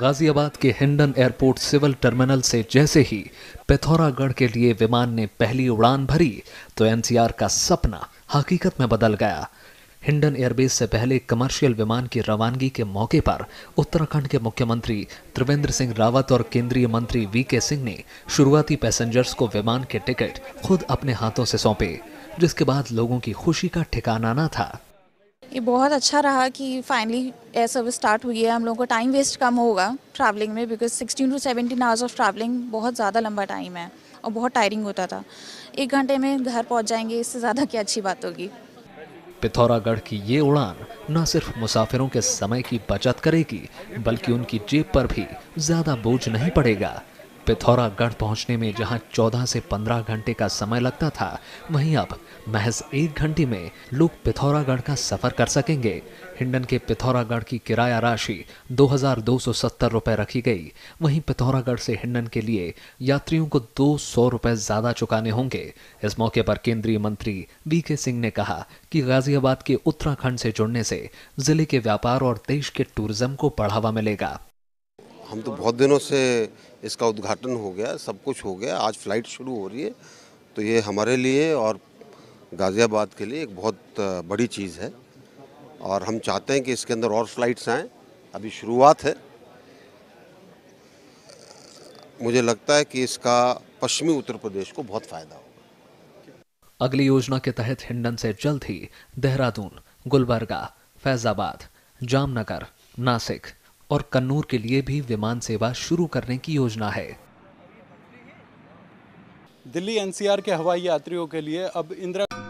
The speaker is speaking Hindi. गाजियाबाद के हिंडन एयरपोर्ट सिविल टर्मिनल से जैसे ही पिथौरागढ़ के लिए विमान ने पहली उड़ान भरी तो एनसीआर का सपना हकीकत में बदल गया। हिंडन एयरबेस से पहले कमर्शियल विमान की रवानगी के मौके पर उत्तराखंड के मुख्यमंत्री त्रिवेंद्र सिंह रावत और केंद्रीय मंत्री वीके सिंह ने शुरुआती पैसेंजर्स को विमान के टिकट खुद अपने हाथों से सौंपे, जिसके बाद लोगों की खुशी का ठिकाना न था। ये बहुत अच्छा रहा कि फाइनली एयर सर्विस स्टार्ट हुई है। हम लोगों को टाइम वेस्ट कम होगा ट्रैवलिंग में, because 16 to 17 hours of travelling बहुत ज़्यादा लंबा टाइम है और बहुत टायरिंग होता था। 1 घंटे में घर पहुंच जाएंगे, इससे ज़्यादा क्या अच्छी बात होगी। पिथौरागढ़ की ये उड़ान न सिर्फ मुसाफिरों के समय की बचत करेगी बल्कि उनकी जेब पर भी ज़्यादा बोझ नहीं पड़ेगा। पिथौरागढ़ पहुंचने में जहां 14 से 15 घंटे का समय लगता था, वहीं अब महज 1 घंटे में लोग पिथौरागढ़ का सफ़र कर सकेंगे। हिंडन के पिथौरागढ़ की किराया राशि 2270 रुपये रखी गई, वहीं पिथौरागढ़ से हिंडन के लिए यात्रियों को 200 रुपये ज़्यादा चुकाने होंगे। इस मौके पर केंद्रीय मंत्री वीके सिंह ने कहा कि गाजियाबाद के उत्तराखंड से जुड़ने से ज़िले के व्यापार और देश के टूरिज़्म को बढ़ावा मिलेगा। हम तो बहुत दिनों से इसका उद्घाटन हो गया, सब कुछ हो गया, आज फ्लाइट शुरू हो रही है, तो ये हमारे लिए और गाजियाबाद के लिए एक बहुत बड़ी चीज़ है और हम चाहते हैं कि इसके अंदर और फ्लाइट्स आएँ। अभी शुरुआत है, मुझे लगता है कि इसका पश्चिमी उत्तर प्रदेश को बहुत फ़ायदा होगा। अगली योजना के तहत हिंडन से जल्द ही देहरादून, गुलबर्गा, फैज़ाबाद, जामनगर, नासिक और कन्नूर के लिए भी विमान सेवा शुरू करने की योजना है। दिल्ली एनसीआर के हवाई यात्रियों के लिए अब इंदिरा